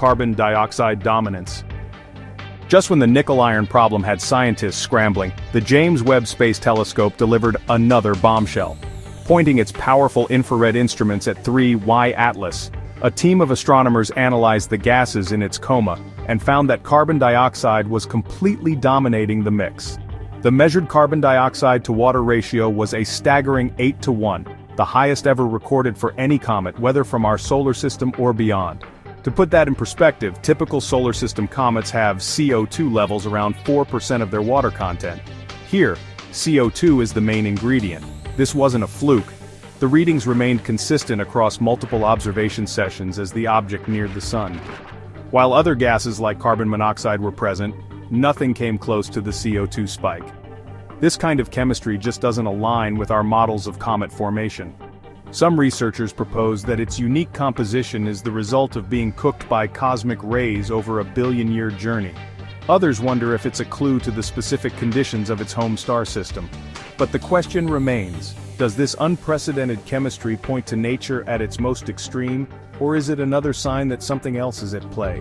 carbon dioxide dominance. Just when the nickel-iron problem had scientists scrambling, the James Webb Space Telescope delivered another bombshell, pointing its powerful infrared instruments at 3I/ATLAS. A team of astronomers analyzed the gases in its coma and found that carbon dioxide was completely dominating the mix. The measured carbon dioxide to water ratio was a staggering 8:1, the highest ever recorded for any comet, whether from our solar system or beyond. To put that in perspective, typical solar system comets have CO₂ levels around 4% of their water content. Here, CO₂ is the main ingredient. This wasn't a fluke. The readings remained consistent across multiple observation sessions as the object neared the sun. While other gases like carbon monoxide were present, nothing came close to the CO₂ spike. This kind of chemistry just doesn't align with our models of comet formation. Some researchers propose that its unique composition is the result of being cooked by cosmic rays over a billion-year journey. Others wonder if it's a clue to the specific conditions of its home star system. But the question remains, does this unprecedented chemistry point to nature at its most extreme, or is it another sign that something else is at play?